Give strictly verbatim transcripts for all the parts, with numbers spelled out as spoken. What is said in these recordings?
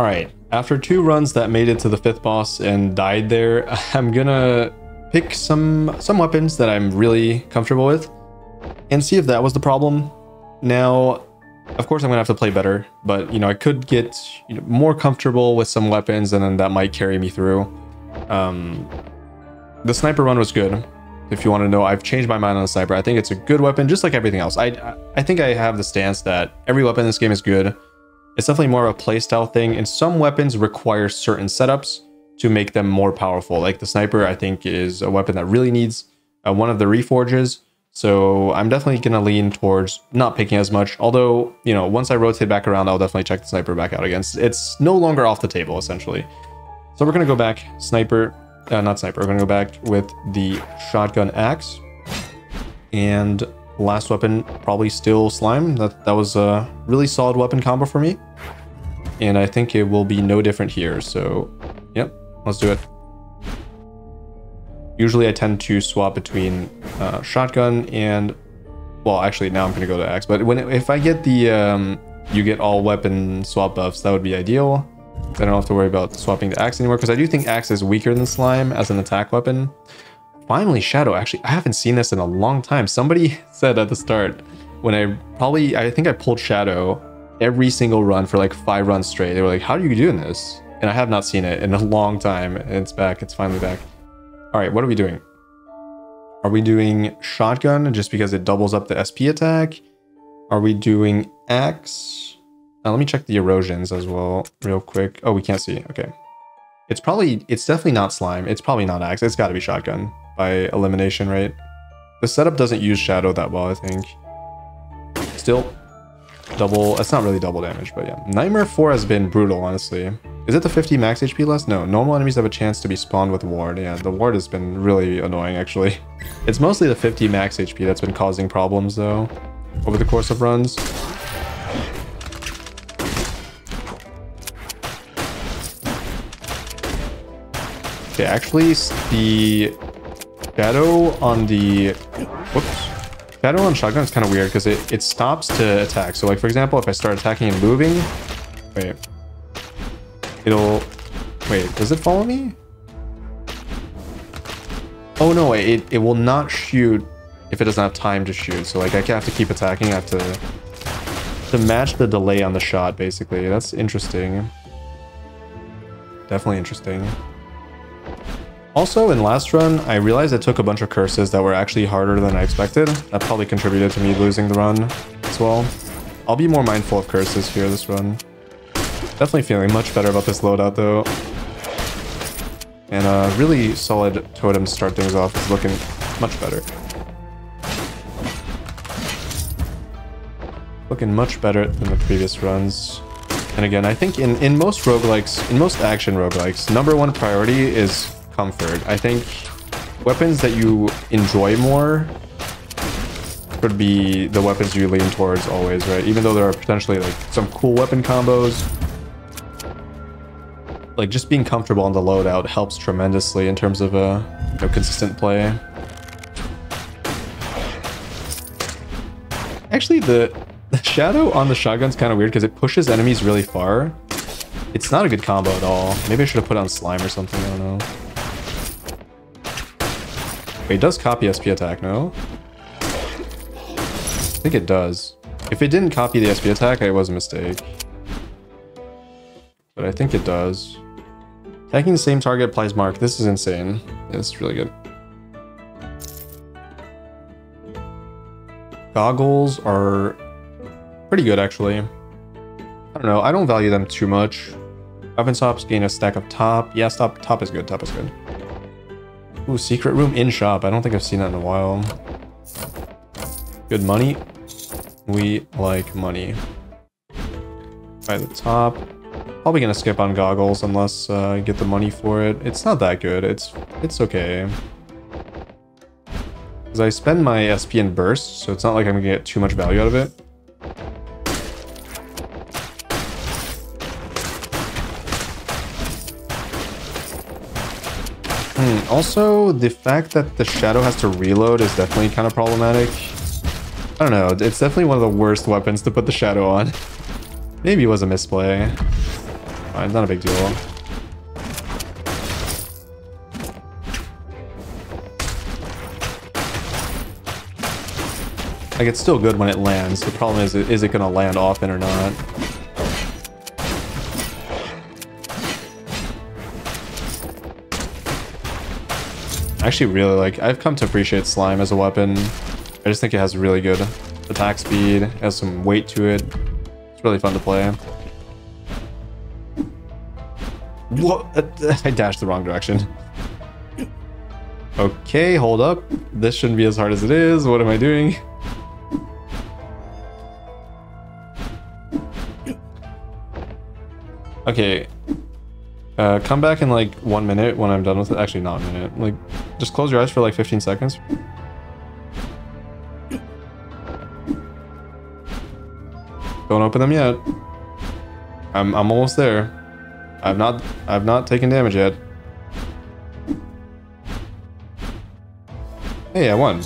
All right, after two runs that made it to the fifth boss and died there, I'm gonna pick some some weapons that I'm really comfortable with and see if that was the problem. Now, of course, I'm gonna have to play better, but you know, I could get you know, more comfortable with some weapons, and then that might carry me through. Um, the sniper run was good. If you want to know, I've changed my mind on the sniper. I think it's a good weapon, just like everything else. I I think I have the stance that every weapon in this game is good. It's definitely more of a playstyle thing, and some weapons require certain setups to make them more powerful. Like the sniper, I think, is a weapon that really needs uh, one of the reforges. So I'm definitely going to lean towards not picking as much. Although, you know, once I rotate back around, I'll definitely check the sniper back out again. It's no longer off the table, essentially. So we're going to go back sniper, uh, not sniper. We're going to go back with the shotgun axe. And last weapon, probably still slime. That, that was a really solid weapon combo for me. And I think it will be no different here. So, yep, let's do it. Usually I tend to swap between uh, shotgun and, well, actually now I'm going to go to axe. But when if I get the, um, you get all weapon swap buffs, that would be ideal. I don't have to worry about swapping the axe anymore, because I do think axe is weaker than slime as an attack weapon. Finally, shadow. Actually, I haven't seen this in a long time. Somebody said at the start when I probably, I think I pulled shadow every single run for like five runs straight. They were like, how are you doing this? And I have not seen it in a long time. And it's back. It's finally back. All right, what are we doing? Are we doing shotgun just because it doubles up the S P attack? Are we doing axe? Now, let me check the erosions as well real quick. Oh, we can't see. Okay. It's probably, it's definitely not slime. It's probably not axe. It's got to be shotgun by elimination, right? The setup doesn't use shadow that well, I think. Still, double. It's not really double damage, but yeah. Nightmare four has been brutal, honestly. Is it the fifty max H P less? No, normal enemies have a chance to be spawned with ward. Yeah, the ward has been really annoying, actually. It's mostly the fifty max H P that's been causing problems, though, over the course of runs. Okay, actually, the shadow on the... Whoops. Shadow on shotgun is kind of weird, because it, it stops to attack. So, like, for example, if I start attacking and moving... Wait... It'll... Wait, does it follow me? Oh, no, it, it will not shoot if it doesn't have time to shoot. So, like, I have to keep attacking. I have to, to match the delay on the shot, basically. That's interesting. Definitely interesting. Also, in last run, I realized I took a bunch of curses that were actually harder than I expected. That probably contributed to me losing the run as well. I'll be more mindful of curses here this run. Definitely feeling much better about this loadout, though. And a uh, really solid totem to start things off is looking much better. Looking much better than the previous runs. And again, I think in, in most roguelikes, in most action roguelikes, number one priority is comfort. I think weapons that you enjoy more could be the weapons you lean towards always, right? Even though there are potentially like some cool weapon combos, like just being comfortable on the loadout helps tremendously in terms of uh, you know, consistent play. Actually, the, the shadow on the shotgun's kind of weird because it pushes enemies really far. It's not a good combo at all. Maybe I should have put on slime or something. I don't know. Wait, it does copy S P attack, no? I think it does. If it didn't copy the S P attack, it was a mistake. But I think it does. Attacking the same target applies mark. This is insane. Yeah, it's really good. Goggles are pretty good, actually. I don't know. I don't value them too much. Weapon swaps gain a stack up top. Yeah, stop. Top is good. Top is good. Ooh, secret room in shop. I don't think I've seen that in a while. Good money. We like money. By the top. Probably gonna skip on goggles unless uh, I get the money for it. It's not that good. It's it's okay. Because I spend my S P in burst, so it's not like I'm gonna get too much value out of it. Hmm. Also, the fact that the shadow has to reload is definitely kind of problematic. I don't know. It's definitely one of the worst weapons to put the shadow on. Maybe it was a misplay. Alright, not a big deal. Like, it's still good when it lands. The problem is, is it gonna land often or not? I actually really like, I've come to appreciate slime as a weapon. I just think it has really good attack speed, it has some weight to it. It's really fun to play. What? I dashed the wrong direction. Okay, hold up. This shouldn't be as hard as it is. What am I doing? Okay. Uh, come back in like one minute when I'm done with it. Actually, not a minute. Like, just close your eyes for like fifteen seconds. Don't open them yet. I'm I'm almost there. I've not I've not taken damage yet. Hey, I won.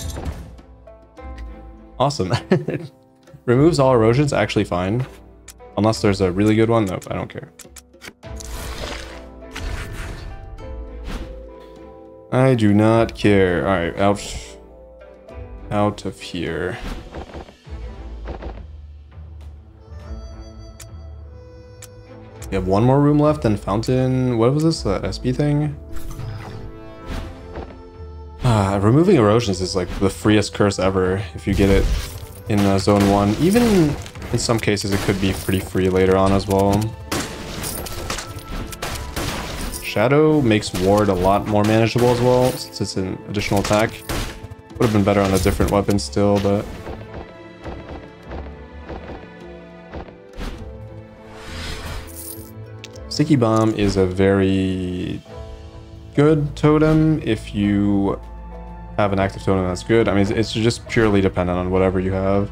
Awesome. Removes all erosions. Actually, fine. Unless there's a really good one. Nope, I don't care. I do not care. Alright, out, out of here. We have one more room left, then fountain. What was this? That S P thing? Ah, removing erosions is like the freest curse ever if you get it in uh, zone one. Even in some cases, it could be pretty free later on as well. Shadow makes ward a lot more manageable as well, since it's an additional attack. Would have been better on a different weapon still, but... Sticky Bomb is a very good totem. If you have an active totem, that's good. I mean, it's just purely dependent on whatever you have.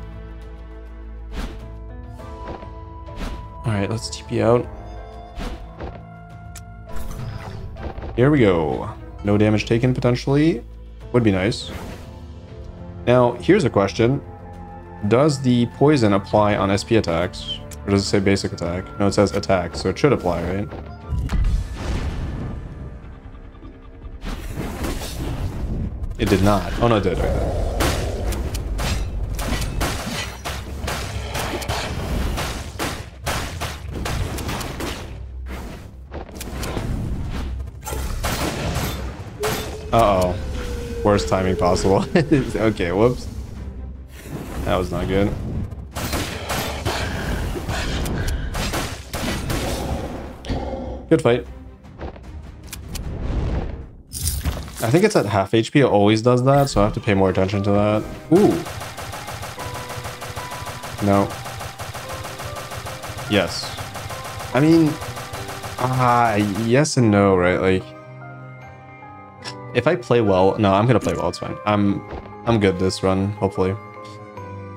Alright, let's T P out. Here we go. No damage taken, potentially. Would be nice. Now, here's a question. Does the poison apply on S P attacks? Or does it say basic attack? No, it says attack, so it should apply, right? It did not. Oh, no, it did. Uh-oh. Worst timing possible. Okay, whoops. That was not good. Good fight. I think it's at half H P. It always does that, so I have to pay more attention to that. Ooh. No. Yes. I mean... Ah, uh, yes and no, right? Like... If I play well, no, I'm gonna play well. It's fine. I'm, I'm good this run. Hopefully,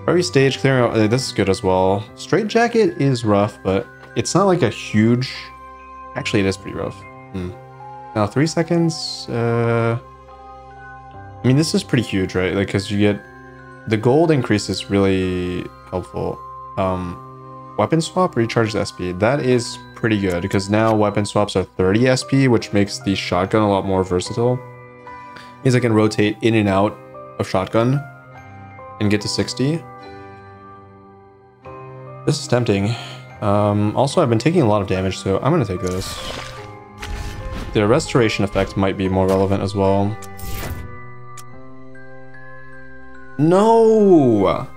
every stage clearing out. Uh, this is good as well. Straight Jacket is rough, but it's not like a huge. Actually, it is pretty rough. Hmm. Now three seconds. Uh, I mean, this is pretty huge, right? Like, cause you get the gold increase is really helpful. Um, weapon swap recharges S P. That is pretty good because now weapon swaps are thirty S P, which makes the shotgun a lot more versatile. Means I can rotate in and out of shotgun and get to sixty. This is tempting. Um, also, I've been taking a lot of damage, so I'm going to take this. The restoration effect might be more relevant as well. No!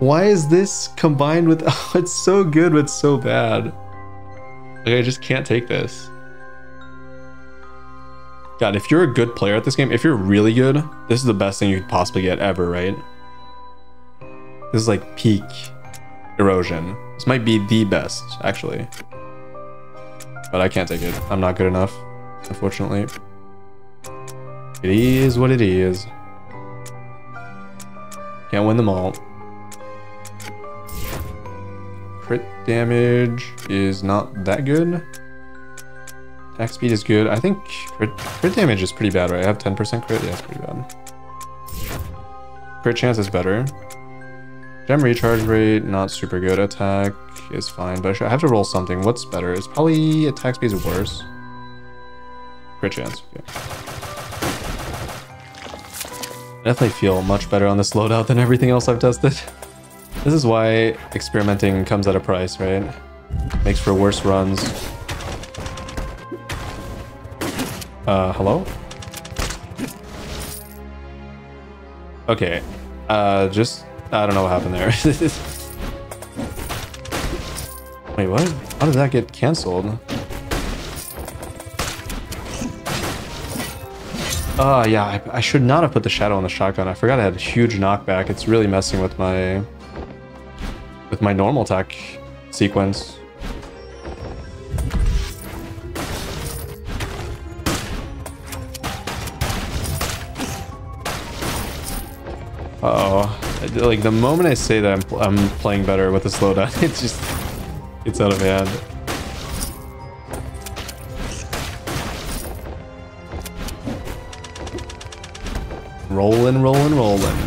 Why is this combined with... Oh, it's so good, but so bad. Like, I just can't take this. God, if you're a good player at this game, if you're really good, this is the best thing you could possibly get ever, right? This is like peak erosion. This might be the best, actually. But I can't take it. I'm not good enough, unfortunately. It is what it is. Can't win them all. Crit damage is not that good. Attack speed is good. I think crit, crit damage is pretty bad, right? I have ten percent crit. Yeah, it's pretty bad. Crit chance is better. Gem recharge rate, not super good. Attack is fine, but I have to roll something. What's better? It's probably attack speed is worse. Crit chance. Okay. I definitely feel much better on this loadout than everything else I've tested. This is why experimenting comes at a price, right? Makes for worse runs. Uh, hello? Okay. Uh, just... I don't know what happened there. Wait, what? How did that get cancelled? Ah, uh, yeah, I, I should not have put the shadow on the shotgun. I forgot I had a huge knockback. It's really messing with my... with my normal attack sequence. Uh-oh. Like, the moment I say that I'm, pl I'm playing better with a slowdown, it just gets out of hand. Rolling, rolling, rolling.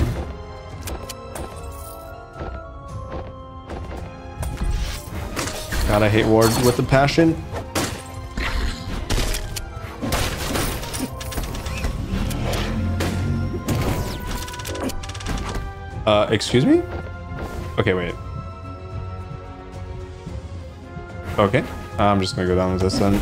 God, I hate wards with a passion. Uh, excuse me? Okay, wait. Okay. I'm just gonna go down with this then.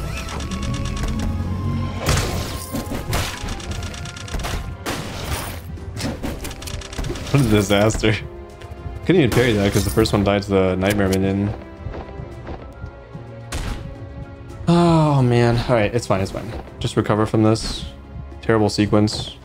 What a disaster. Couldn't even parry that because the first one died to the Nightmare Minion. Oh, man. Alright, it's fine, it's fine. Just recover from this terrible sequence.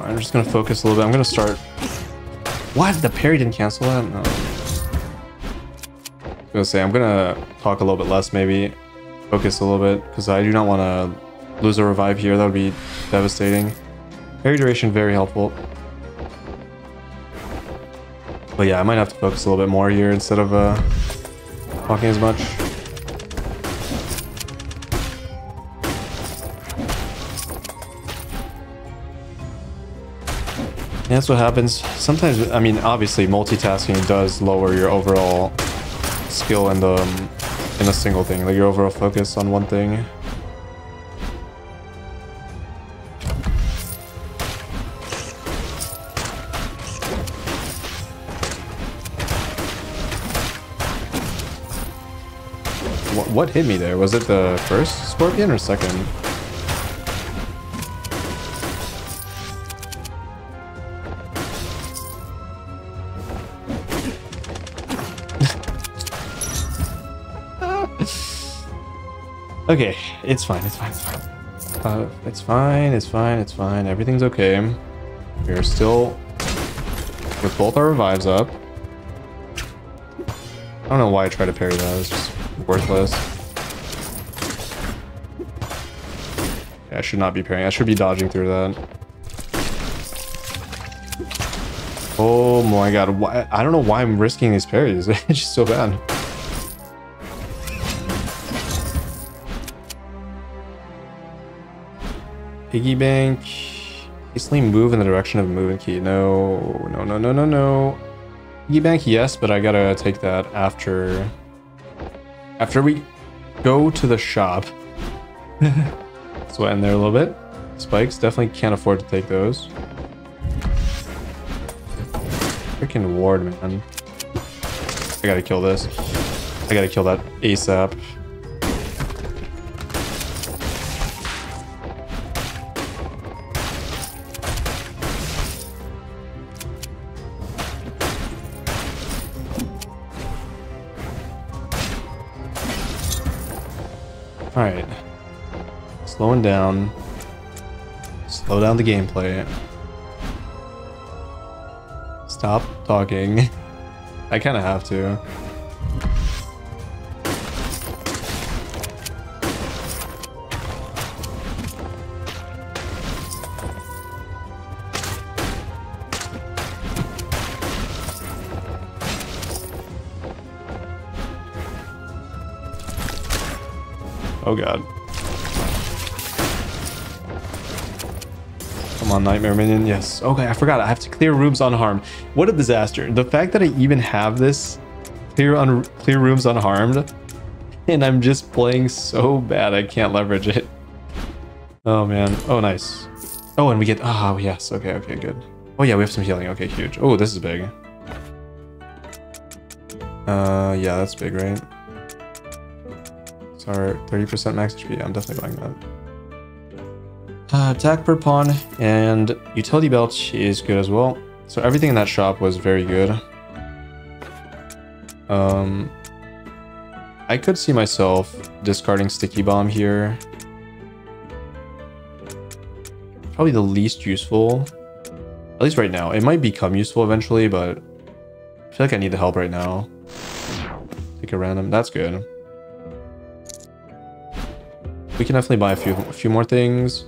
I'm just going to focus a little bit. I'm going to start... What? The parry didn't cancel that? No. I was going to say, I'm going to talk a little bit less, maybe. Focus a little bit, because I do not want to lose a revive here. That would be devastating. Parry duration, very helpful. But yeah, I might have to focus a little bit more here instead of uh, talking as much. And that's what happens. Sometimes, I mean, obviously, multitasking does lower your overall skill in the in a single thing, like your overall focus on one thing. What, what hit me there? Was it the first scorpion or second? Okay, it's fine, it's fine, it's fine. Uh, it's fine, it's fine, it's fine. Everything's okay. We're still with both our revives up. I don't know why I tried to parry that. It's just worthless. Yeah, I should not be parrying. I should be dodging through that. Oh my god. Why? I don't know why I'm risking these parries. It's just so bad. Piggy bank. Hastily move in the direction of moving key. No, no, no, no, no, no. Piggy bank, yes, but I gotta take that after... After we go to the shop. Sweating there a little bit. Spikes, definitely can't afford to take those. Freaking ward, man. I gotta kill this. I gotta kill that ASAP. Alright, slowing down, slow down the gameplay, stop talking, I kind of have to. Oh god. Come on, Nightmare Minion. Yes. Okay, I forgot. I have to clear rooms unharmed. What a disaster. The fact that I even have this clear un clear rooms unharmed, and I'm just playing so bad I can't leverage it. Oh man. Oh, nice. Oh, and we get... Oh, yes. Okay, okay, good. Oh yeah, we have some healing. Okay, huge. Oh, this is big. Uh, yeah, that's big, right? It's our thirty percent max H P. Yeah, I'm definitely buying that. Uh, attack per pawn and utility belt is good as well. So everything in that shop was very good. Um, I could see myself discarding Sticky Bomb here. Probably the least useful, at least right now. It might become useful eventually, but I feel like I need the help right now. Take a random. That's good. We can definitely buy a few, a few more things.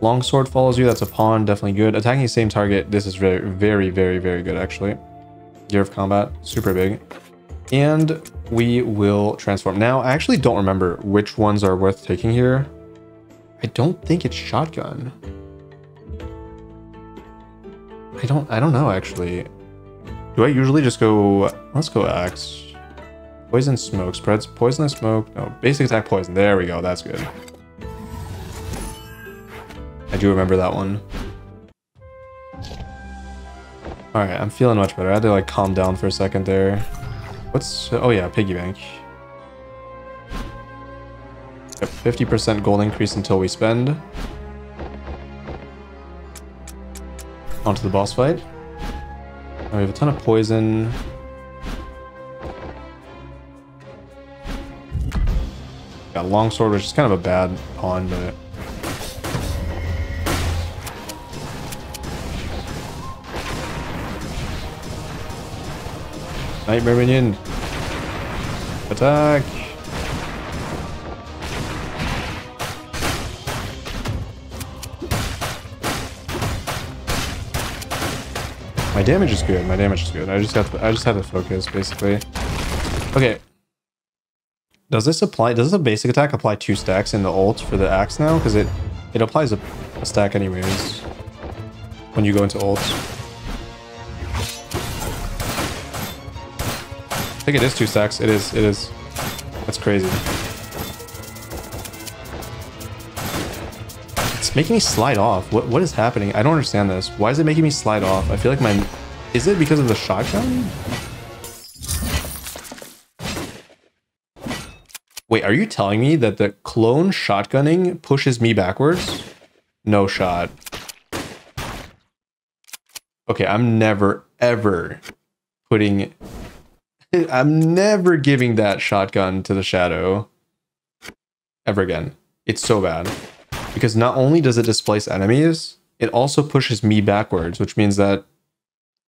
Longsword follows you. That's a pawn. Definitely good. Attacking the same target. This is very, very, very, very good actually. Gear of combat. Super big. And we will transform. Now, I actually don't remember which ones are worth taking here. I don't think it's shotgun. I don't I don't know actually. Do I usually just go, let's go axe. Poison smoke spreads poison and smoke. No, basic attack poison. There we go. That's good. I do remember that one. All right, I'm feeling much better. I had to like calm down for a second there. What's oh yeah, piggy bank. fifty percent gold increase until we spend. Onto the boss fight. Now we have a ton of poison. Got longsword, which is kind of a bad pawn, but... Nightmare Minion! Attack! My damage is good. My damage is good. I just got. To, I just had to focus, basically. Okay. Does this apply? Does the basic attack apply two stacks in the ult for the axe now? Because it it applies a, a stack anyways when you go into ult. I think it is two stacks. It is. It is. That's crazy. It's making me slide off. What what is happening? I don't understand this. Why is it making me slide off? I feel like my... Is it because of the shotgun? Wait, are you telling me that the clone shotgunning pushes me backwards? No shot. Okay, I'm never, ever putting... I'm never giving that shotgun to the shadow. Ever again. It's so bad. Because not only does it displace enemies, it also pushes me backwards, which means that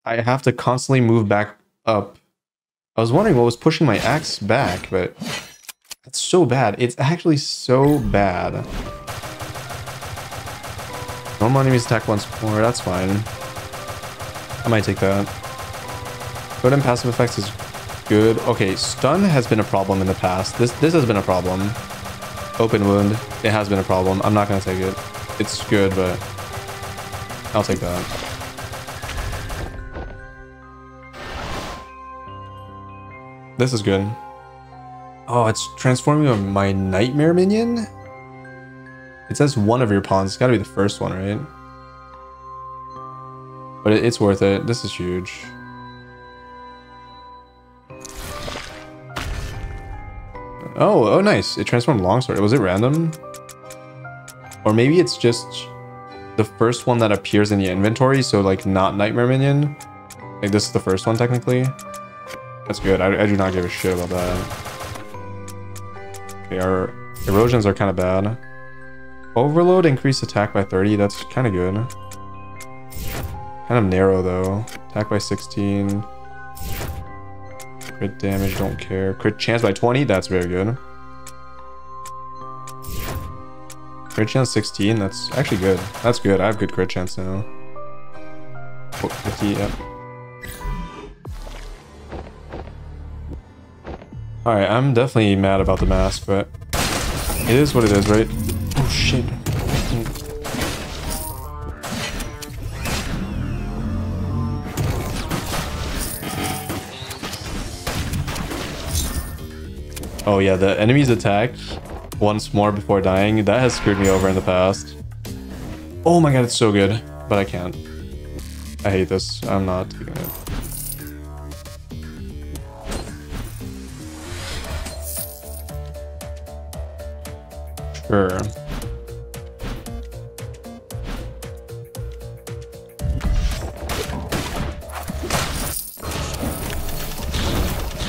I have to constantly move back up. I was wondering what was pushing my axe back, but that's so bad. It's actually so bad. Normal enemies attack once more, that's fine. I might take that. Totem passive effects is good. Okay, stun has been a problem in the past. This this has been a problem. Open wound, it has been a problem. I'm not gonna take it. It's good, but I'll take that. This is good. Oh, it's transforming my Nightmare Minion? It says one of your pawns. It's gotta be the first one, right? But it's worth it. This is huge. Oh, oh nice. It transformed longsword. Was it random? Or maybe it's just the first one that appears in the inventory, so like not Nightmare Minion. Like this is the first one technically. That's good. I, I do not give a shit about that. Okay, our erosions are kind of bad. Overload increased attack by thirty. That's kind of good. Kind of narrow though. Attack by sixteen. Crit damage, don't care. Crit chance by twenty, that's very good. Crit chance sixteen, that's actually good. That's good, I have good crit chance now. Oh, fifty, yep. Alright, I'm definitely mad about the mask, but... It is what it is, right? Oh shit. Oh yeah, the enemy's attack once more before dying. That has screwed me over in the past. Oh my god, it's so good. But I can't. I hate this. I'm not taking it. Sure. I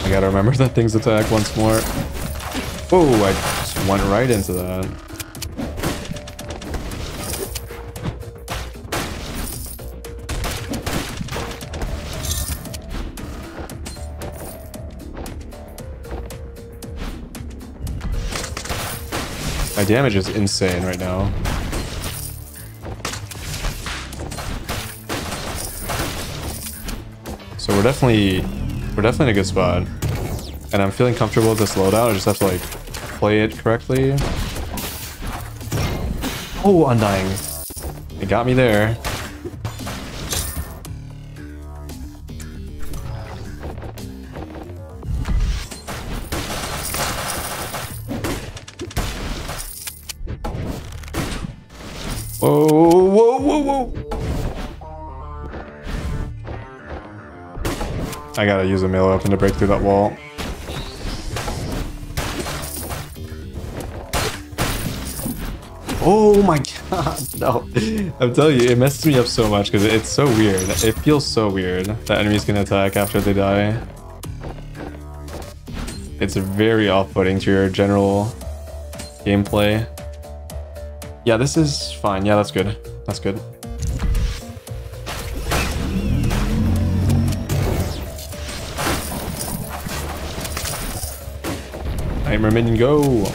gotta remember that thing's attack once more. Whoa, I just went right into that. My damage is insane right now. So we're definitely, we're definitely in a good spot. And I'm feeling comfortable with this loadout. I just have to like play it correctly. Oh, Undying. It got me there. Whoa, whoa, whoa, whoa. I gotta use a melee weapon to break through that wall. Oh my god, no. I'm telling you, it messes me up so much because it's so weird. It feels so weird that enemies can attack after they die. It's very off-putting to your general gameplay. Yeah, this is fine. Yeah, that's good. That's good. Nightmare Minion, go!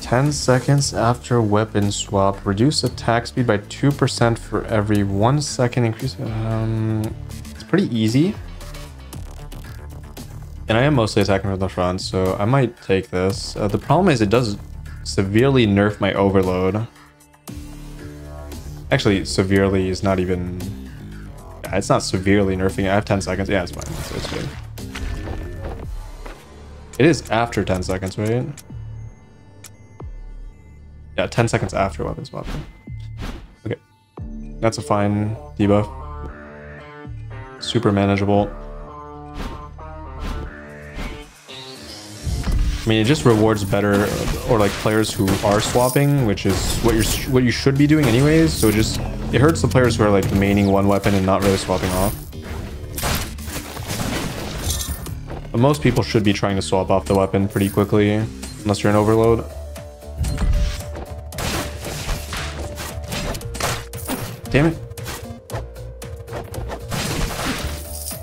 ten seconds after weapon swap, reduce attack speed by two percent for every one second increase. Um, it's pretty easy. And I am mostly attacking from the front, so I might take this. Uh, the problem is it does severely nerf my overload. Actually, severely is not even... Yeah, it's not severely nerfing. I have ten seconds. Yeah, it's fine. So it's good. It is after ten seconds, right? Yeah, ten seconds after weapon swap. Okay. That's a fine debuff. Super manageable. I mean, it just rewards better or like players who are swapping, which is what you're what you should be doing anyways. So it just it hurts the players who are like maining one weapon and not really swapping off. But most people should be trying to swap off the weapon pretty quickly, unless you're in overload. Damn it.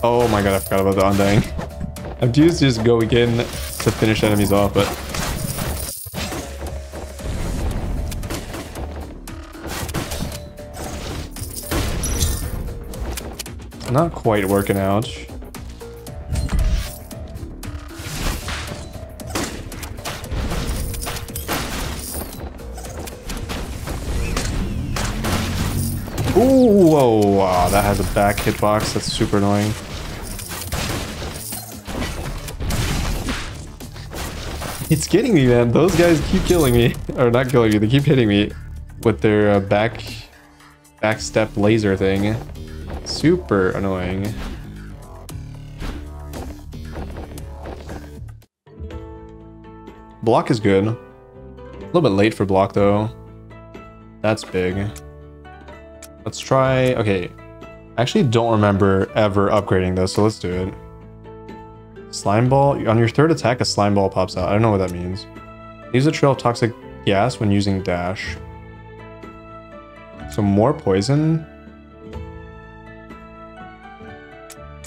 Oh my god, I forgot about the Undying. I'm used to just go again to finish enemies off, but... Not quite working out. Ooh, whoa, wow, that has a back hitbox. That's super annoying. It's getting me, man. Those guys keep killing me. Or not killing me, they keep hitting me with their uh, back... backstep laser thing. Super annoying. Block is good. A little bit late for block, though. That's big. Let's try... Okay. I actually don't remember ever upgrading this, so let's do it. Slime ball. On your third attack, a slime ball pops out. I don't know what that means. Use a trail of toxic gas when using dash. So more poison?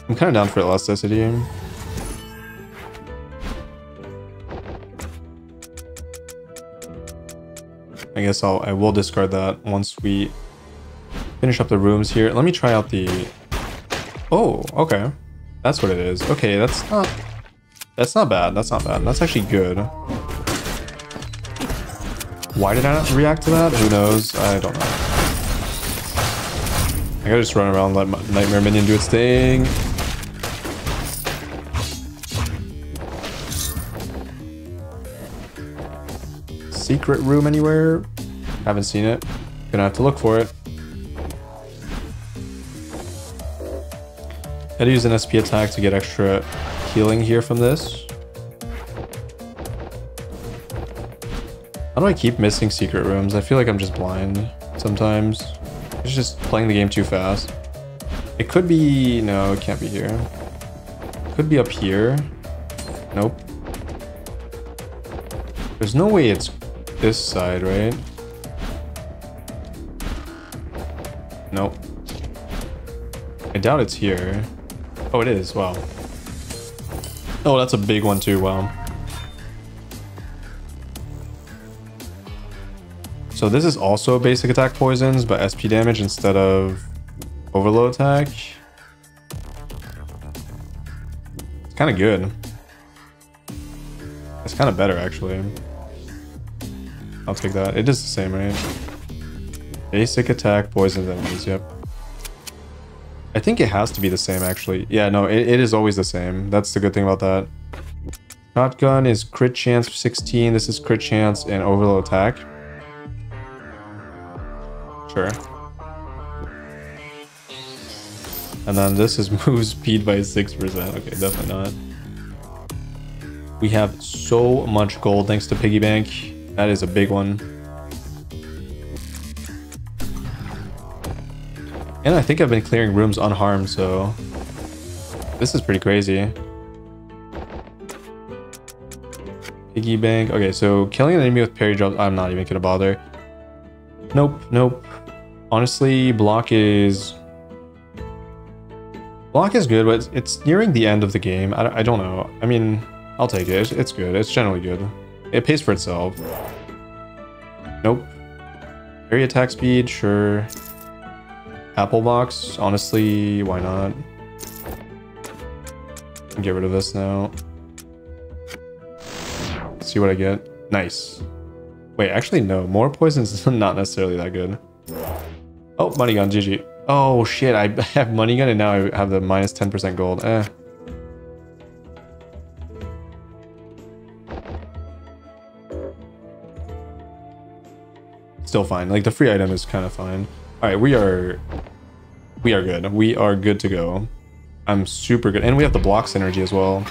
I'm kind of down for elasticity. I guess I'll, I will discard that once we finish up the rooms here. Let me try out the... Oh, okay. That's what it is. Okay, that's not... That's not bad. That's not bad. That's actually good. Why did I not react to that? Who knows? I don't know. I gotta just run around and let my Nightmare Minion do its thing. Secret room anywhere? Haven't seen it. Gonna have to look for it. I had to use an S P attack to get extra healing here from this. How do I keep missing secret rooms? I feel like I'm just blind sometimes. It's just playing the game too fast. It could be... No, it can't be here. It could be up here. Nope. There's no way it's this side, right? Nope. I doubt it's here. Oh, it is. Wow. Oh, that's a big one too. Wow. So this is also basic attack poisons, but S P damage instead of overload attack. It's kind of good. It's kind of better, actually. I'll take that. It is the same, right? Basic attack, poison enemies, yep. I think it has to be the same, actually. Yeah, no, it, it is always the same. That's the good thing about that. Shotgun is crit chance for sixteen. This is crit chance and overload attack. Sure. And then this is move speed by six percent. Okay, definitely not. We have so much gold thanks to Piggy Bank. That is a big one. And I think I've been clearing rooms unharmed, so... This is pretty crazy. Piggy Bank. Okay, so killing an enemy with parry drops... I'm not even gonna bother. Nope, nope. Honestly, block is... Block is good, but it's nearing the end of the game. I, I don't know. I mean... I'll take it. It's good. It's generally good. It pays for itself. Nope. Area attack speed, sure. Apple box, honestly, why not? Get rid of this now. Let's see what I get. Nice. Wait, actually, no. More poison's not necessarily that good. Oh, money gun, G G. Oh, shit. I have money gun and now I have the minus ten percent gold. Eh. Still fine. Like the free item is kind of fine. All right, we are we are good. We are good to go. I'm super good. And we have the block synergy as well.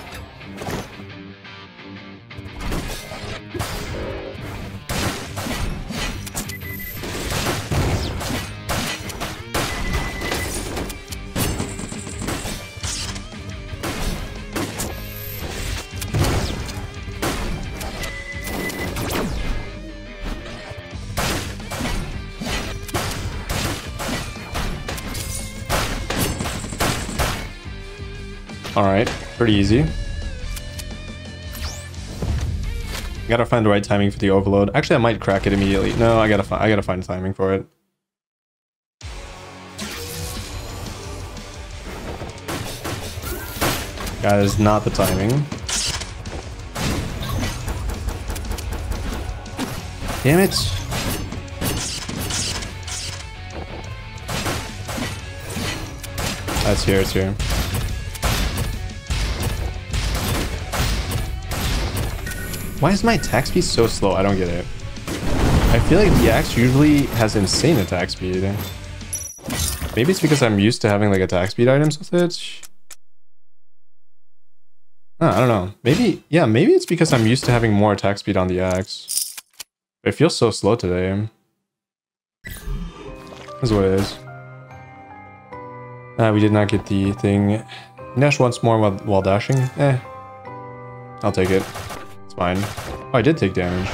Alright, pretty easy. Gotta find the right timing for the overload. Actually, I might crack it immediately. No, I gotta, I gotta find timing for it. That is not the timing. Damn it! That's here, it's here. Why is my attack speed so slow? I don't get it. I feel like the axe usually has insane attack speed. Maybe it's because I'm used to having like attack speed items with it. Oh, I don't know. Maybe, yeah, maybe it's because I'm used to having more attack speed on the axe. It feels so slow today. That's what it is. Ah, we did not get the thing. Nash once more while, while dashing. Eh. I'll take it. Fine. Oh, I did take damage.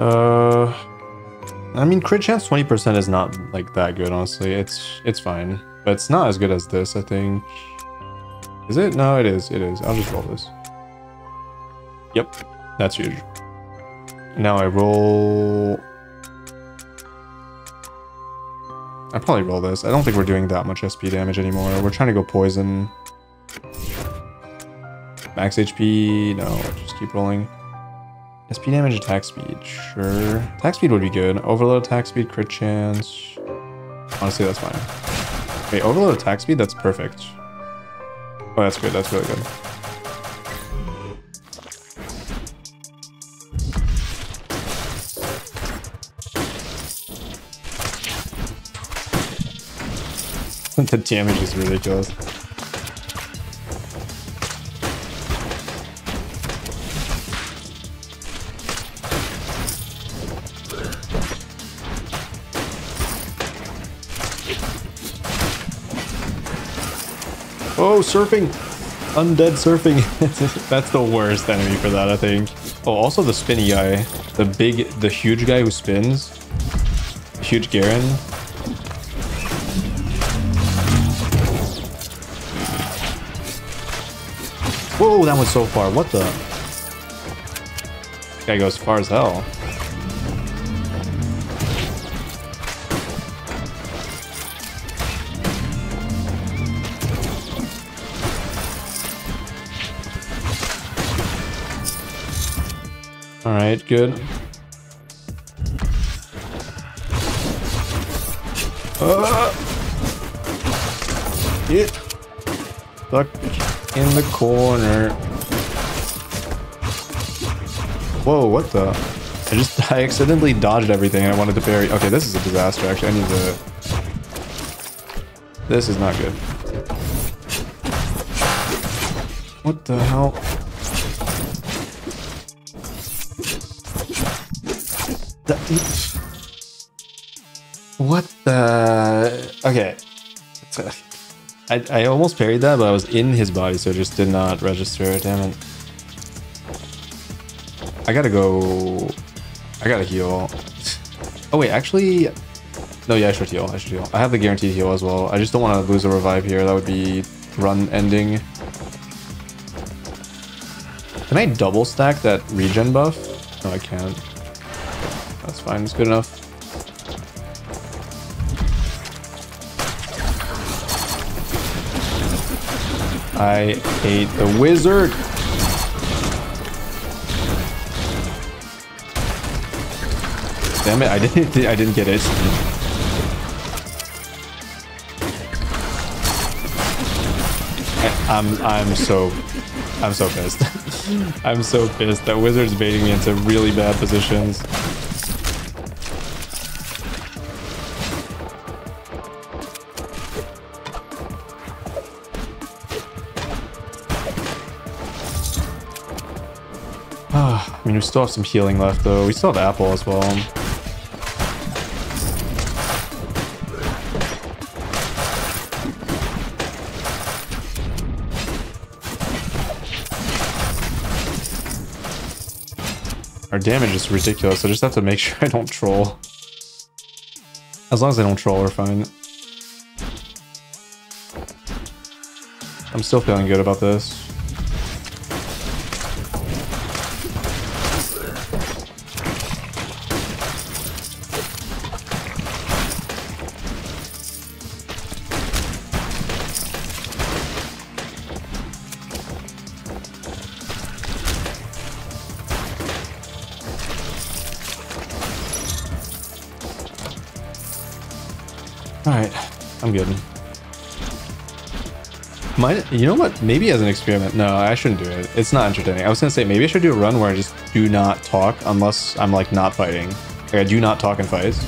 Uh, I mean, crit chance twenty percent is not like that good, honestly. It's it's fine, but it's not as good as this, I think. Is it? No, it is. It is. I'll just roll this. Yep, that's huge. Now I roll... I probably roll this. I don't think we're doing that much S P damage anymore. We're trying to go poison. Max H P, no, just keep rolling. S P damage, attack speed, sure. Attack speed would be good. Overload attack speed, crit chance. Honestly, that's fine. Wait, overload attack speed? That's perfect. Oh, that's good, that's really good. The damage is ridiculous. Oh, surfing! Undead surfing. That's the worst enemy for that, I think. Oh, also the spinny guy. The big, the huge guy who spins. Huge Garen. Whoa, that went so far. What the? This guy goes far as hell. Alright, good. Uh, get stuck in the corner. Whoa, what the? I just I accidentally dodged everything and I wanted to parry. Okay, this is a disaster, actually. I need to... This is not good. What the hell? What the... Okay. I, I almost parried that, but I was in his body, so it just did not register. Damn it. I gotta go... I gotta heal. Oh wait, actually... No, yeah, I should heal. I should heal. I have the guaranteed heal as well. I just don't want to lose a revive here. That would be run ending. Can I double stack that regen buff? No, I can't. That's fine. It's good enough. I hate the wizard. Damn it! I didn't. I didn't get it. I, I'm. I'm so. I'm so pissed. I'm so pissed. That wizard's baiting me into really bad positions. I mean, we still have some healing left, though. We still have Apple as well. Our damage is ridiculous. I just have to make sure I don't troll. As long as I don't troll, we're fine. I'm still feeling good about this. You know what? Maybe as an experiment. No, I shouldn't do it. It's not entertaining. I was going to say, maybe I should do a run where I just do not talk unless I'm, like, not fighting. Like, I do not talk in fights.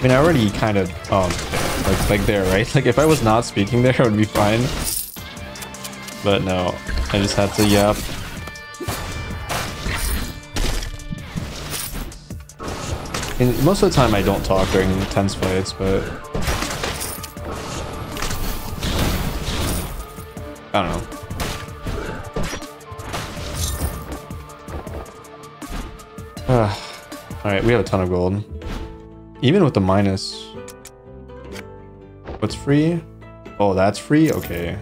I mean, I already kind of... Um, like, like there, right? Like, if I was not speaking there, I would be fine. But no. I just had to yap. And most of the time, I don't talk during tense fights, but... I don't know. Uh, Alright, we have a ton of gold. Even with the minus. What's free? Oh, that's free? Okay.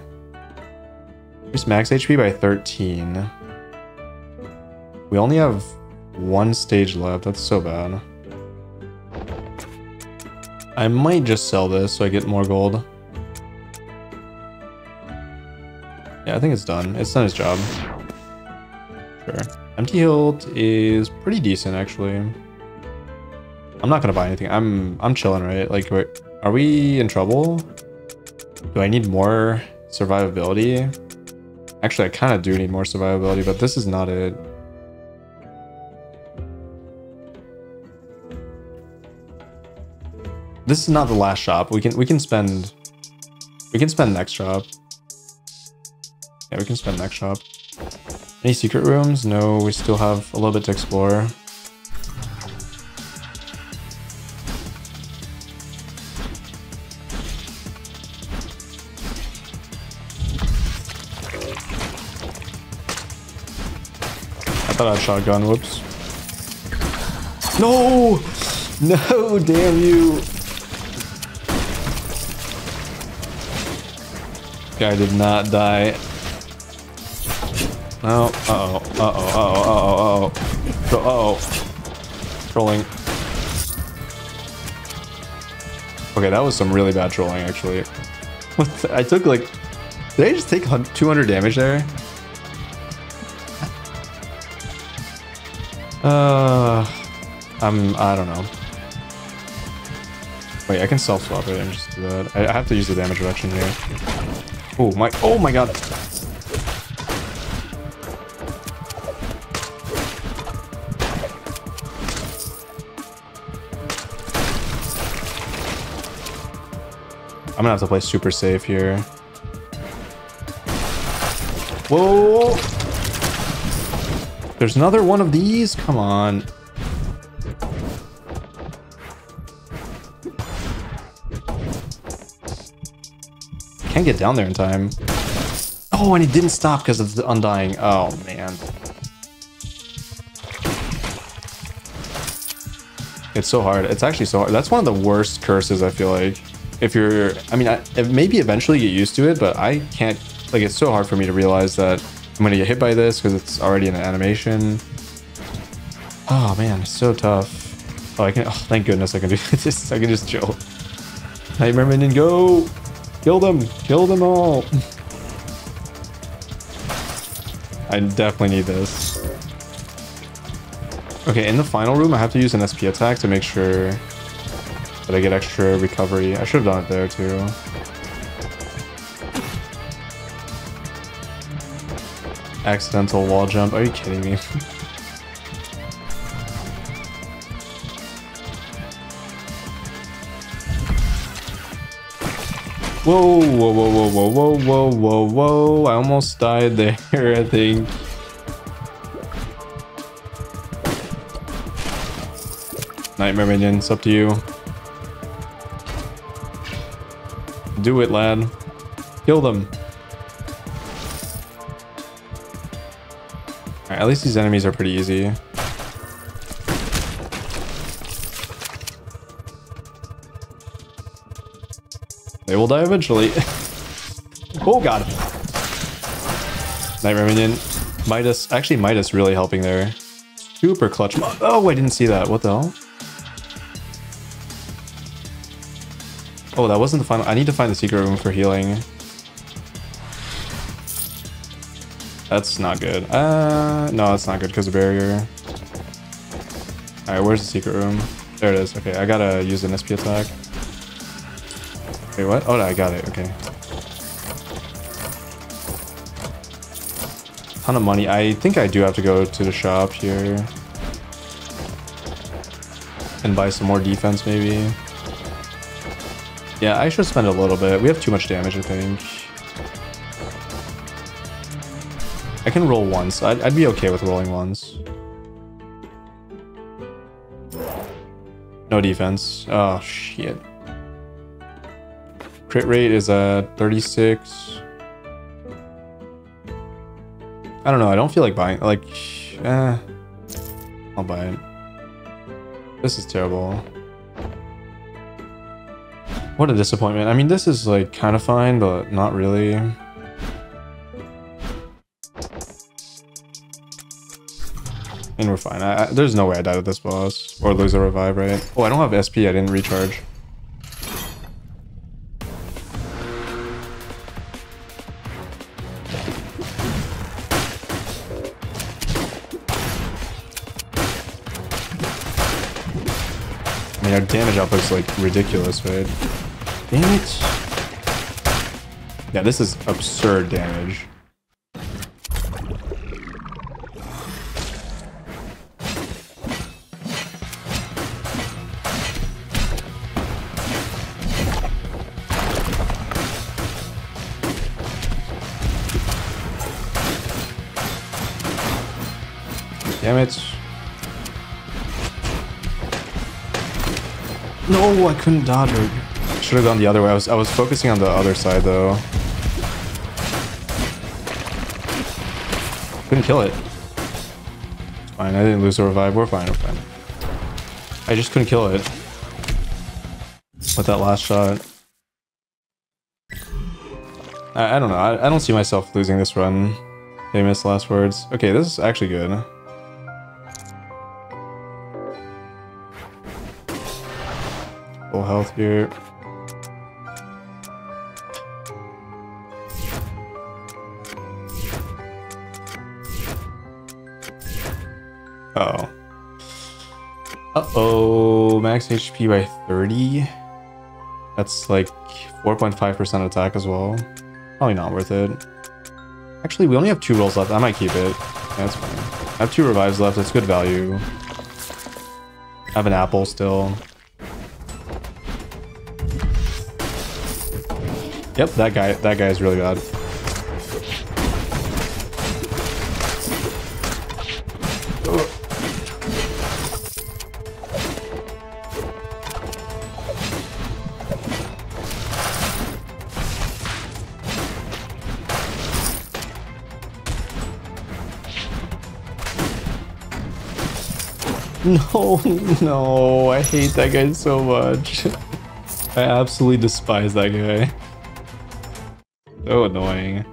Increase max H P by thirteen. We only have one stage left. That's so bad. I might just sell this so I get more gold. Yeah, I think it's done. It's done its job. Sure. Empty hilt is pretty decent, actually. I'm not gonna buy anything. I'm I'm chilling, right? Like, are we in trouble? Do I need more survivability? Actually, I kind of do need more survivability, but this is not it. This is not the last shop. We can we can spend we can spend next shop. Yeah, we can spend next shop. Any secret rooms? No, we still have a little bit to explore. I thought I had shotgun, whoops. No! No, damn you! Guy did not die. No, uh-oh, uh-oh, uh-oh, uh-oh, uh-oh, uh-oh. Trolling. Okay, that was some really bad trolling, actually. What the, I took, like... Did I just take two hundred damage there? Uh... I'm... I don't know. Wait, I can self-swap it and just do that. I, I have to use the damage reduction here. Oh my... Oh my god! I'm gonna have to play super safe here. Whoa! There's another one of these? Come on. Can't get down there in time. Oh, and it didn't stop because of the undying. Oh, man. It's so hard. It's actually so hard. That's one of the worst curses, I feel like. If you're, I mean, I, maybe eventually get used to it, but I can't, like, it's so hard for me to realize that I'm going to get hit by this because it's already in an animation. Oh, man, it's so tough. Oh, I can, oh, thank goodness I can do this. I can just chill. Nightmare Minion, go! Kill them! Kill them all! I definitely need this. Okay, in the final room, I have to use an S P attack to make sure... But I get extra recovery. I should have done it there too. Accidental wall jump. Are you kidding me? Whoa, whoa, whoa, whoa, whoa, whoa, whoa, whoa, whoa. I almost died there, I think. Nightmare Minion, it's up to you. Do it, lad. Kill them. Alright, at least these enemies are pretty easy. They will die eventually. Oh god. Nightmare Minion. Midas. Actually, Midas really helping there. Super clutch. Oh, I didn't see that. What the hell? Oh, that wasn't the final. I need to find the secret room for healing. That's not good. Uh, no, that's not good because of barrier. All right, where's the secret room? There it is. Okay, I gotta use an S P attack. Wait, what? Oh, no, I got it. Okay. Ton of money. I think I do have to go to the shop here and buy some more defense, maybe. Yeah, I should spend a little bit. We have too much damage, I think. I can roll once. I'd, I'd be okay with rolling once. No defense. Oh, shit. Crit rate is at thirty-six. I don't know. I don't feel like buying. Like, eh. I'll buy it. This is terrible. What a disappointment. I mean, this is, like, kind of fine, but not really. And we're fine. I, I, there's no way I died at this boss. Or lose a revive, right? Oh, I don't have S P. I didn't recharge. I mean, our damage output's like ridiculous, right? Damn it. Yeah, this is absurd damage. Damn it. No, I couldn't dodge her. Should have gone the other way. I was I was focusing on the other side though. Couldn't kill it. It's fine, I didn't lose the revive. We're fine, we're fine. I just couldn't kill it. With that last shot. I, I don't know. I, I don't see myself losing this run. They missed last words. Okay, this is actually good. Full health here. Uh oh. Uh oh. Max H P by thirty. That's like four point five percent attack as well. Probably not worth it. Actually, we only have two rolls left. I might keep it. That's fine. I have two revives left. That's good value. I have an apple still. Yep, that guy that guy is really bad. Ugh. No, no, I hate that guy so much. I absolutely despise that guy. So annoying.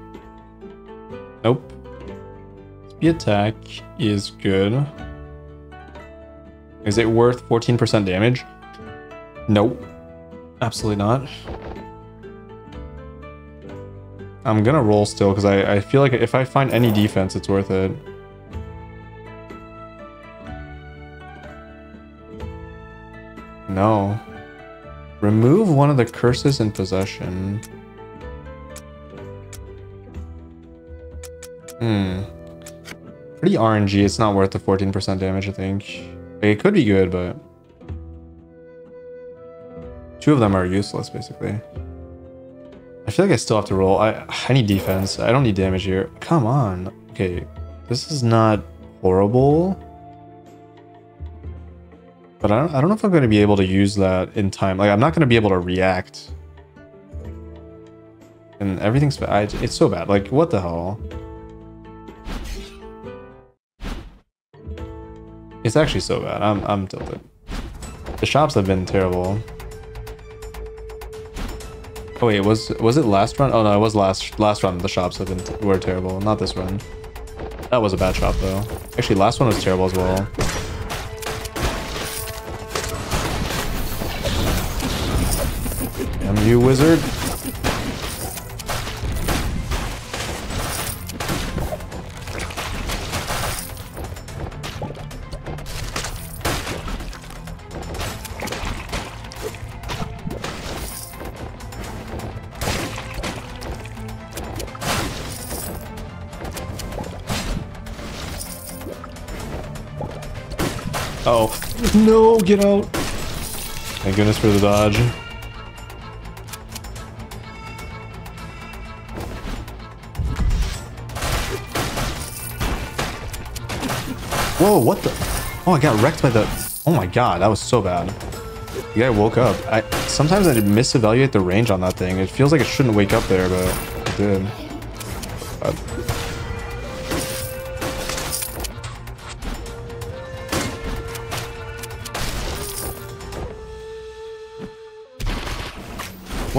Nope. Speed attack is good. Is it worth fourteen percent damage? Nope. Absolutely not. I'm gonna roll still because I, I feel like if I find any defense, it's worth it. No. Remove one of the curses in possession. Hmm. Pretty R N G. It's not worth the fourteen percent damage, I think. Like, it could be good, but... Two of them are useless, basically. I feel like I still have to roll. I, I need defense. I don't need damage here. Come on. Okay. This is not horrible. But I don't, I don't know if I'm going to be able to use that in time. Like, I'm not going to be able to react. And everything's... I, it's so bad. Like, what the hell? It's actually so bad. I'm I'm tilted. The shops have been terrible. Oh wait, was was it last run? Oh no, it was last last run. The shops have been were terrible. Not this run. That was a bad shop though. Actually, last one was terrible as well. Damn you, wizard! Oh no, get out. Thank goodness for the dodge. Whoa, what the? Oh, I got wrecked by the... Oh my god, that was so bad. The guy woke up. I Sometimes I misevaluate the range on that thing. It feels like it shouldn't wake up there, but it did. But...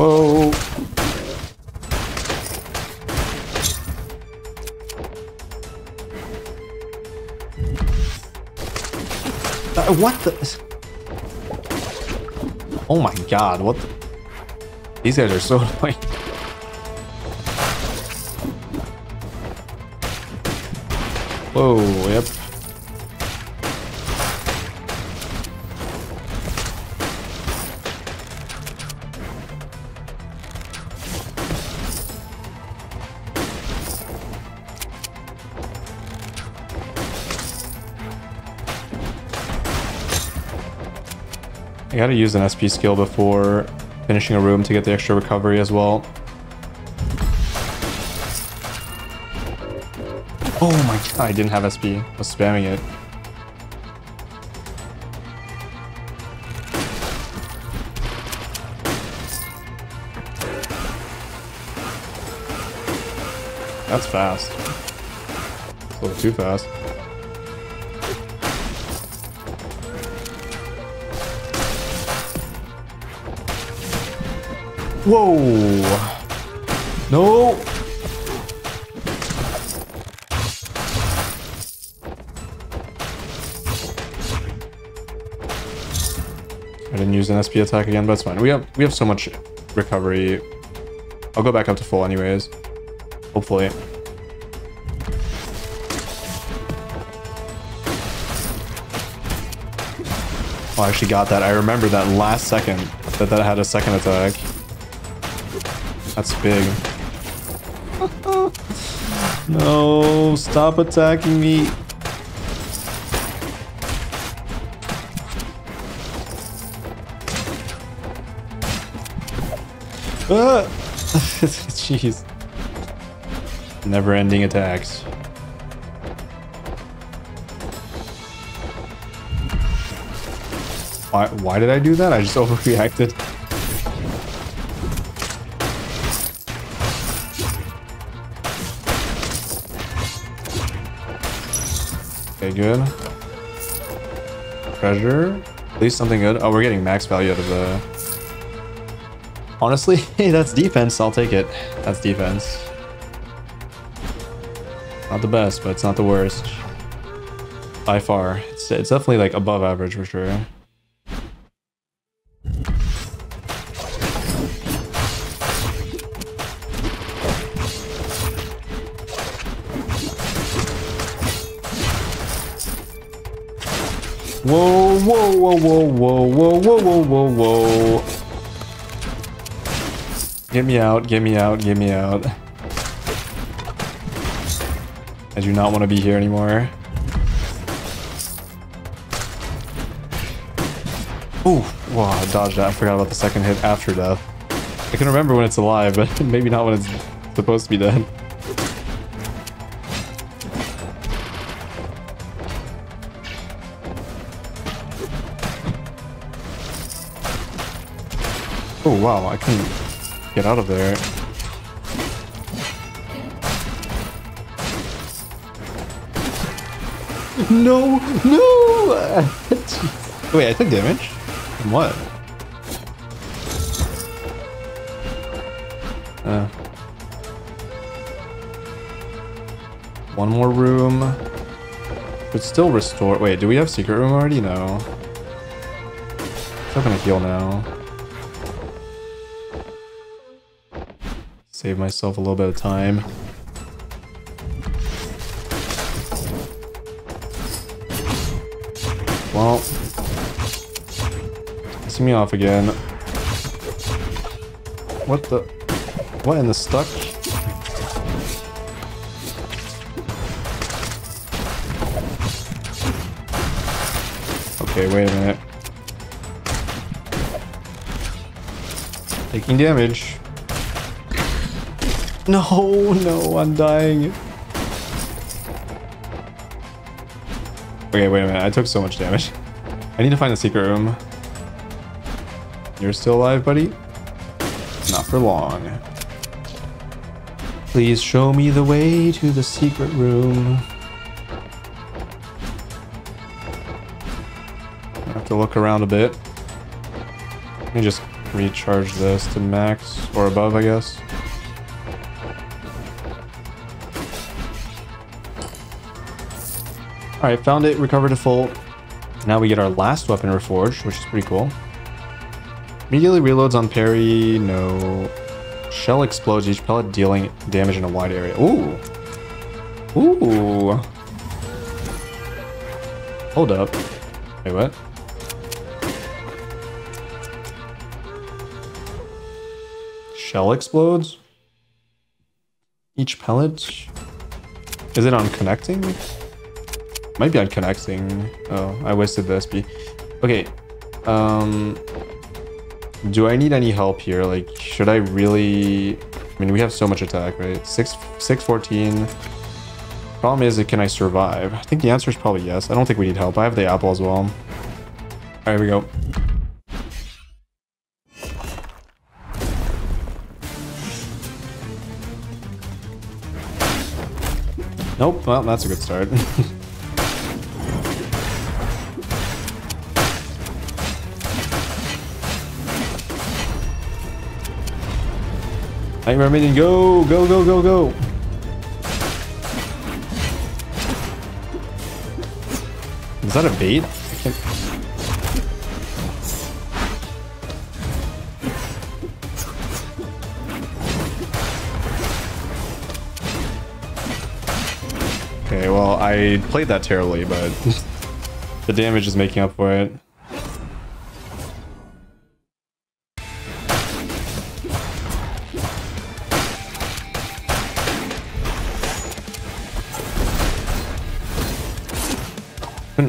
Whoa! what the? Oh my god, what the? These guys are so annoying. Whoa, yep. I gotta use an S P skill before finishing a room to get the extra recovery as well. Oh my god, I didn't have S P. I was spamming it. That's fast. It's a little too fast. Whoa! No! I didn't use an S P attack again, but it's fine. We have we have so much recovery. I'll go back up to full anyways. Hopefully. Oh, I actually got that. I remember that last second that that had a second attack. That's big. No, stop attacking me. Ah! Jeez. Never-ending attacks. Why, why did I do that? I just overreacted. Okay, good. Treasure. At least something good. Oh, we're getting max value out of the... Honestly, hey, that's defense. I'll take it. That's defense. Not the best, but it's not the worst. By far. It's, it's definitely like above average for sure. Whoa, whoa, whoa, whoa, whoa, whoa, whoa, whoa, whoa, whoa. Get me out, get me out, get me out. I do not want to be here anymore. Ooh, wow, I dodged that. I forgot about the second hit after death. I can remember when it's alive, but maybe not when it's supposed to be dead. Oh wow, I can get out of there. No! No! Wait, I took damage? From what? Uh. One more room. But still restore. Wait, do we have secret room already? No. It's not gonna heal now. Save myself a little bit of time. Well, see me off again. What the? What in the stuck? Okay, wait a minute. Taking damage. No, no, I'm dying. Okay, wait a minute. I took so much damage. I need to find the secret room. You're still alive, buddy? Not for long. Please show me the way to the secret room. I have to look around a bit. Let me just recharge this to max or above, I guess. Alright, found it, recovered to full. Now we get our last weapon reforged, which is pretty cool. Immediately reloads on parry. No. Shell explodes each pellet, dealing damage in a wide area. Ooh. Ooh. Hold up. Wait, what? Shell explodes? Each pellet? Is it on connecting? Might be on connecting. Oh, I wasted the S P. Okay. Um... Do I need any help here? Like, should I really... I mean, we have so much attack, right? six fourteen. Problem is, can I survive? I think the answer is probably yes. I don't think we need help. I have the apple as well. Alright, here we go. Nope. Well, that's a good start. Nightmare Minion, go! Go, go, go, go! Is that a bait? I can't... Okay, well, I played that terribly, but the damage is making up for it.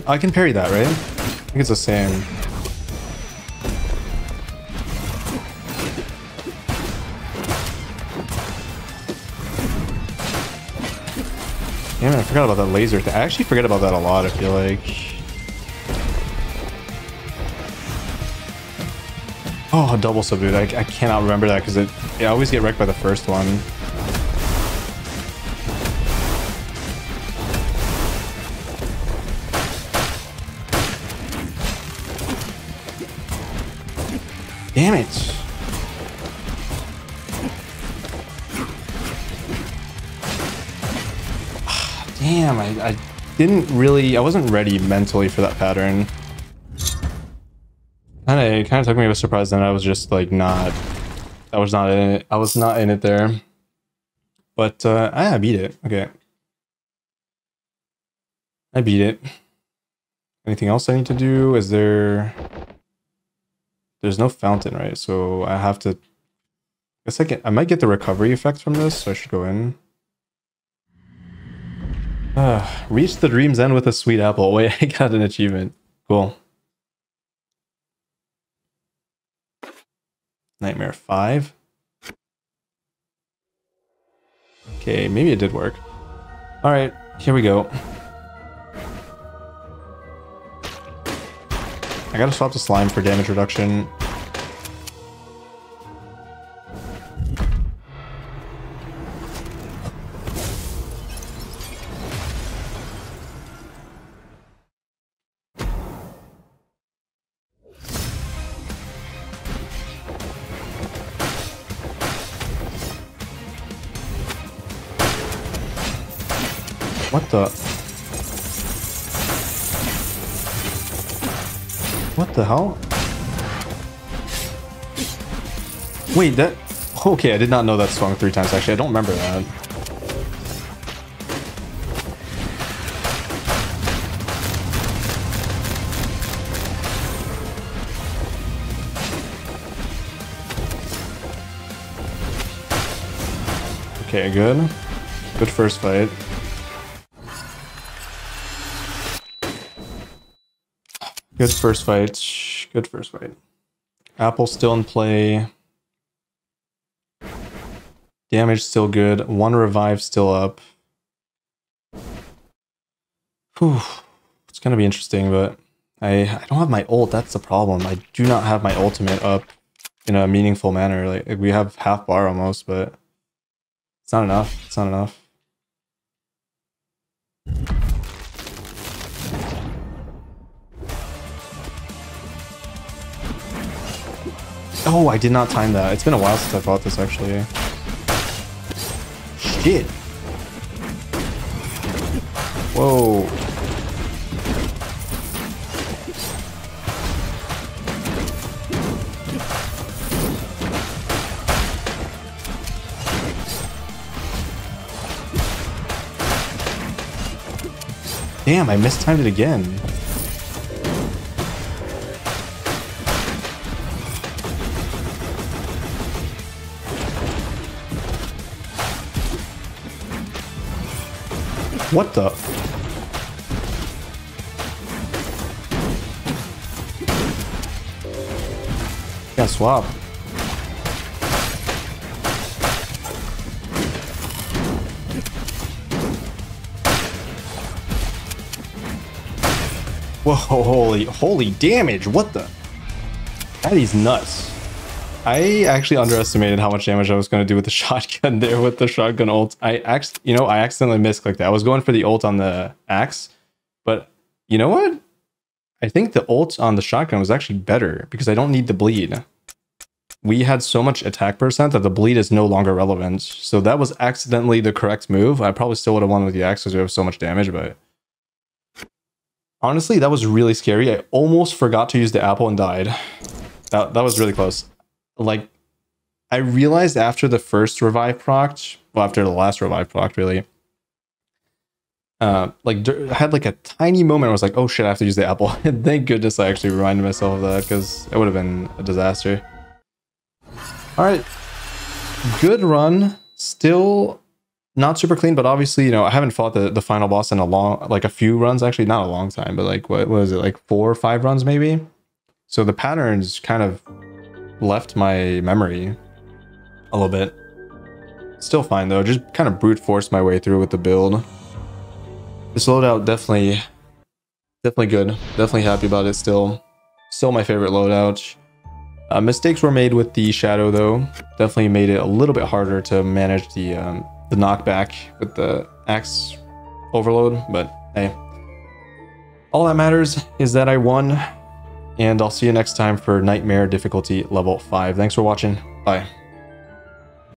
I can parry that, right? I think it's the same. Damn it, I forgot about that laser thing. I actually forget about that a lot, I feel like. Oh, double subdued. I, I cannot remember that because it, I always get wrecked by the first one. Damn it! Damn, I, I didn't really... I wasn't ready mentally for that pattern. Kinda, it kind of took me by surprise, and I was just like not... I was not in it. I was not in it there. But uh, I beat it. Okay. I beat it. Anything else I need to do? Is there... There's no fountain, right? So I have to... I guess I can... I might get the recovery effect from this, so I should go in. Uh, reach the dream's end with a sweet apple. Wait, I got an achievement. Cool. Nightmare five. Okay, maybe it did work. Alright, here we go. I gotta swap to slime for damage reduction. What the... What the hell? Wait, that... Okay, I did not know that swung three times, actually. I don't remember that. Okay, good. Good first fight. Good first fight. Good first fight. Apple still in play. Damage still good. One revive still up. Whew. It's gonna be interesting, but I, I don't have my ult. That's the problem. I do not have my ultimate up in a meaningful manner. Like, we have half bar almost, but it's not enough. It's not enough. Oh, I did not time that. It's been a while since I fought this, actually. Shit. Whoa. Damn, I mistimed it again. What the? Got swap. Whoa, holy, holy damage. What the? That is nuts. I actually underestimated how much damage I was going to do with the shotgun there, with the shotgun ult. I actually, you know, I accidentally misclicked that. I was going for the ult on the axe, but you know what? I think the ult on the shotgun was actually better because I don't need the bleed. We had so much attack percent that the bleed is no longer relevant. So that was accidentally the correct move. I probably still would have won with the axe because we have so much damage, but... honestly, that was really scary. I almost forgot to use the apple and died. That, that was really close. Like, I realized after the first revive proc, well, after the last revive proc, really, uh, like, I had like a tiny moment where I was like, oh shit, I have to use the apple. And thank goodness I actually reminded myself of that, because it would have been a disaster. All right, good run. Still... not super clean, but obviously, you know, I haven't fought the, the final boss in a long, like a few runs, actually, not a long time, but like, what was it, like four or five runs maybe? So the patterns kind of left my memory a little bit. Still fine though, just kind of brute force my way through with the build. This loadout definitely, definitely good. Definitely happy about it still. Still my favorite loadout. Uh, mistakes were made with the shadow though. Definitely made it a little bit harder to manage the... Um, the knockback with the axe overload, but hey, all that matters is that I won, and I'll see you next time for Nightmare difficulty level five. Thanks for watching. Bye.